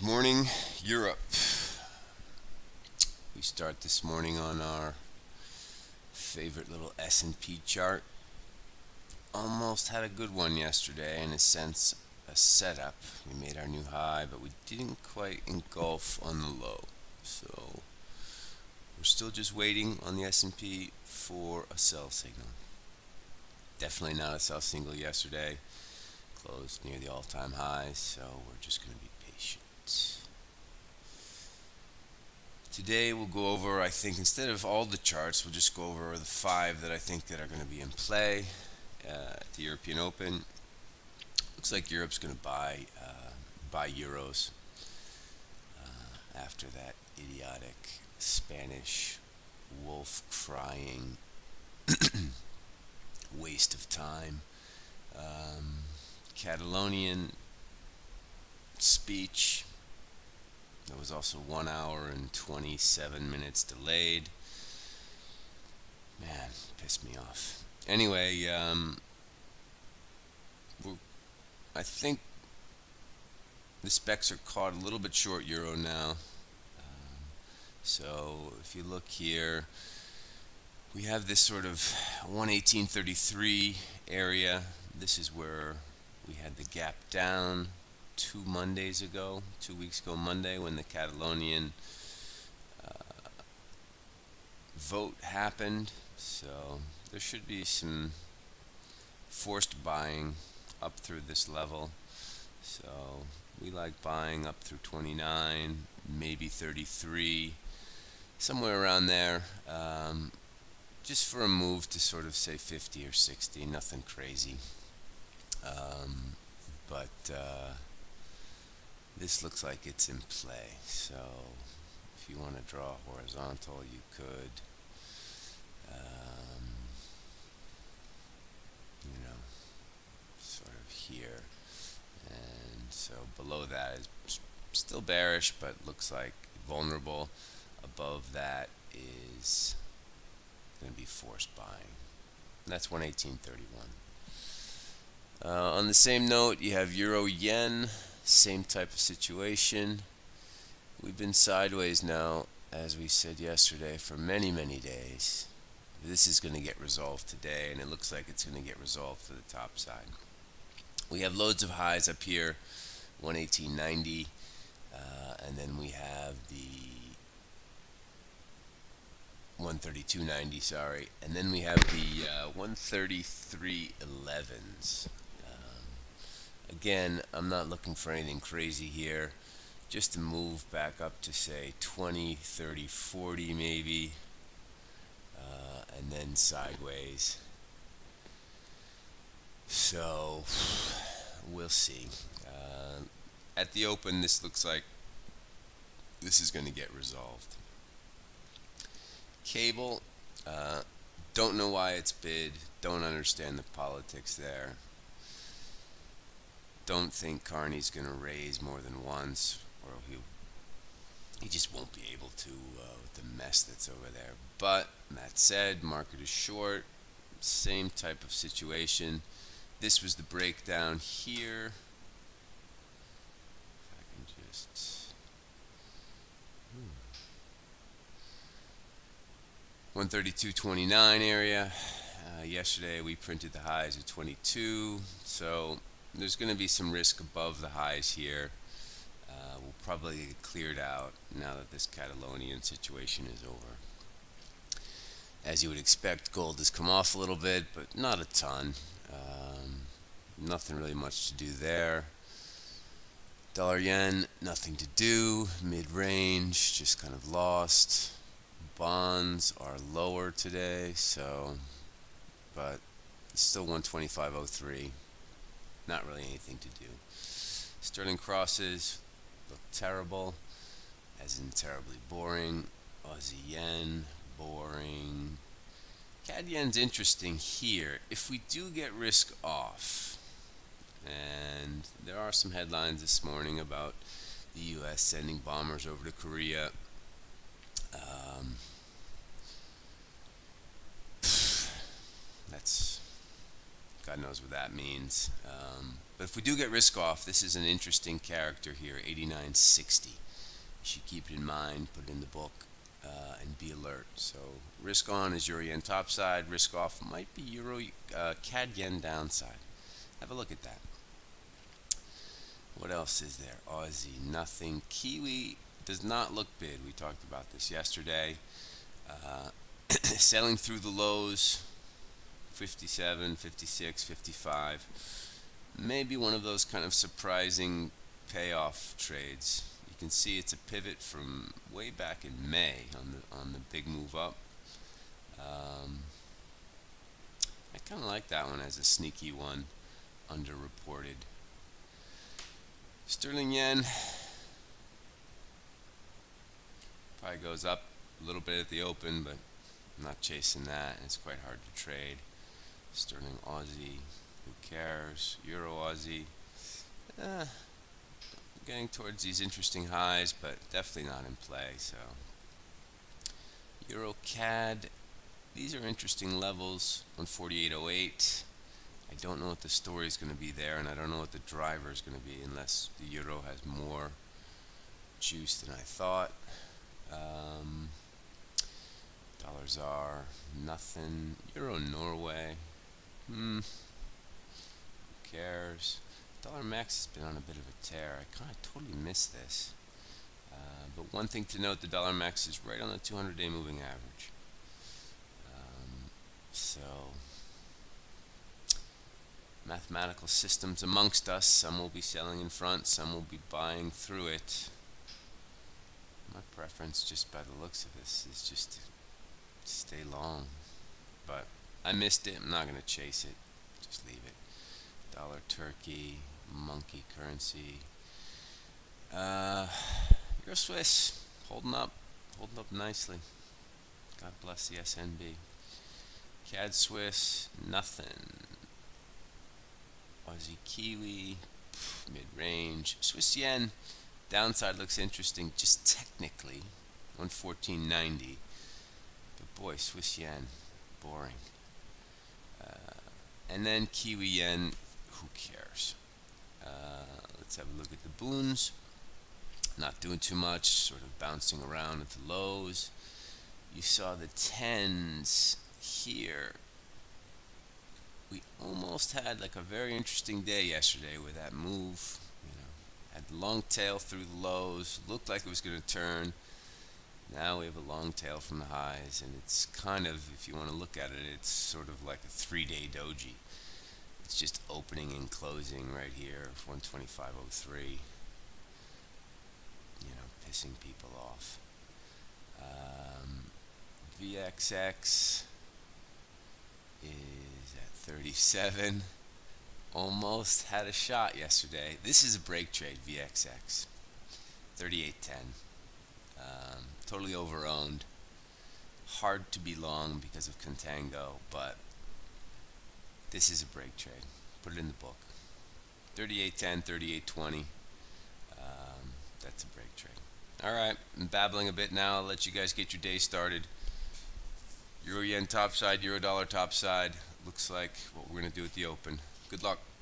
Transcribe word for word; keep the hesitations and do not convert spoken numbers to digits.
Good morning, Europe. We start this morning on our favorite little S and P chart. Almost had a good one yesterday, in a sense, a setup. We made our new high, but we didn't quite engulf on the low. So we're still just waiting on the S and P for a sell signal. Definitely not a sell signal yesterday. Closed near the all-time high, so we're just going to be patient. Today we'll go over, I think, instead of all the charts, we'll just go over the five that I think that are going to be in play uh, at the European Open. Looks like Europe's going to buy uh, buy euros uh, after that idiotic Spanish wolf crying waste of time. Um, Catalonian speech. There was also one hour and twenty-seven minutes delayed. Man, pissed me off. Anyway, um, we're, I think the specs are caught a little bit short euro now. Um, so if you look here, we have this sort of one eighteen thirty-three area. This is where we had the gap down two Mondays ago, two weeks ago Monday, when the Catalonian uh, vote happened. So there should be some forced buying up through this level. So we like buying up through twenty-nine, maybe thirty-three, somewhere around there. Um, just for a move to sort of say fifty or sixty, nothing crazy. Um, but uh, this looks like it's in play, so if you want to draw horizontal, you could. Um, you know, sort of here, and so below that is still bearish, but looks like vulnerable. Above that is going to be forced buying. And that's one eighteen thirty-one. Uh, on the same note, you have Euro-Yen, same type of situation. We've been sideways now, as we said yesterday, for many, many days. This is going to get resolved today, and it looks like it's going to get resolved to the top side. We have loads of highs up here, one eighteen ninety, uh, and then we have the one thirty-two ninety, sorry, and then we have the uh, one thirty-three elevens. Again, I'm not looking for anything crazy here, just to move back up to say twenty, thirty, forty maybe, uh, and then sideways. So we'll see. Uh, at the open, this looks like this is going to get resolved. Cable, uh, don't know why it's bid, don't understand the politics there. Don't think Carney's going to raise more than once, or he he just won't be able to uh, with the mess that's over there. But that said, market is short, same type of situation. This was the breakdown here. If I can just hmm. one thirty-two twenty-nine area. Uh, yesterday we printed the highs of twenty-two, so there's going to be some risk above the highs here. Uh, we'll probably get cleared out now that this Catalonian situation is over. As you would expect, gold has come off a little bit, but not a ton. Um, nothing really much to do there. Dollar yen, nothing to do. Mid-range, just kind of lost. Bonds are lower today, so, but it's still one twenty-five oh three. Not really anything to do. Sterling crosses look terrible, as in terribly boring. Aussie yen, boring. C A D yen's interesting here. If we do get risk off, and there are some headlines this morning about the U S sending bombers over to Korea. Um, that's God knows what that means. Um, But if we do get risk off, this is an interesting character here, eighty-nine sixty. You should keep it in mind, put it in the book, uh, and be alert. So risk on is Euro-Yen topside. Risk off might be Euro uh, C A D-Yen downside. Have a look at that. What else is there? Aussie, nothing. Kiwi does not look bid. We talked about this yesterday. Uh, selling through the lows, fifty-seven, fifty-six, fifty-five. Maybe one of those kind of surprising payoff trades. You can see it's a pivot from way back in May on the on the big move up. Um, I kind of like that one as a sneaky one, underreported. Sterling Yen probably goes up a little bit at the open, but I'm not chasing that. It's quite hard to trade. Sterling Aussie, who cares? Euro Aussie, uh, getting towards these interesting highs, but definitely not in play. So Euro C A D, these are interesting levels, one forty-eight oh eight. I don't know what the story is going to be there, and I don't know what the driver is going to be unless the euro has more juice than I thought. Um, dollars are nothing. Euro Norway, hmm, who cares? Dollar Max has been on a bit of a tear. I kind of totally missed this. Uh, but one thing to note, the Dollar Max is right on the two hundred day moving average. Um, so... mathematical systems amongst us. Some will be selling in front, some will be buying through it. My preference, just by the looks of this, is just to stay long. But I missed it. I'm not going to chase it. Just leave it. Dollar Turkey, monkey currency. Uh, Euro-Swiss, holding up. Holding up nicely. God bless the S N B. Cad-Swiss, nothing. Aussie-Kiwi, mid-range. Swiss-Yen, downside looks interesting, just technically, one fourteen ninety. But boy, Swiss-Yen, boring. Uh, and then Kiwi-Yen, who cares? Uh, let's have a look at the boons. Not doing too much, sort of bouncing around at the lows. You saw the tens here. We almost had like a very interesting day yesterday with that move. You know, had the long tail through the lows, looked like it was going to turn. Now we have a long tail from the highs, and it's kind of, if you want to look at it, it's sort of like a three-day doji. It's just opening and closing right here, one twenty-five oh three. You know, pissing people off. Um, V X X is at thirty-seven. Almost had a shot yesterday. This is a break trade, V X X. thirty-eight ten. Um, totally overowned. Hard to be long because of Contango, but this is a break trade. Put it in the book. thirty-eight ten, thirty-eight twenty. Um, that's a break trade. Alright, I'm babbling a bit now. I'll let you guys get your day started. Euro yen topside, euro dollar topside. Looks like what we're going to do at the open. Good luck.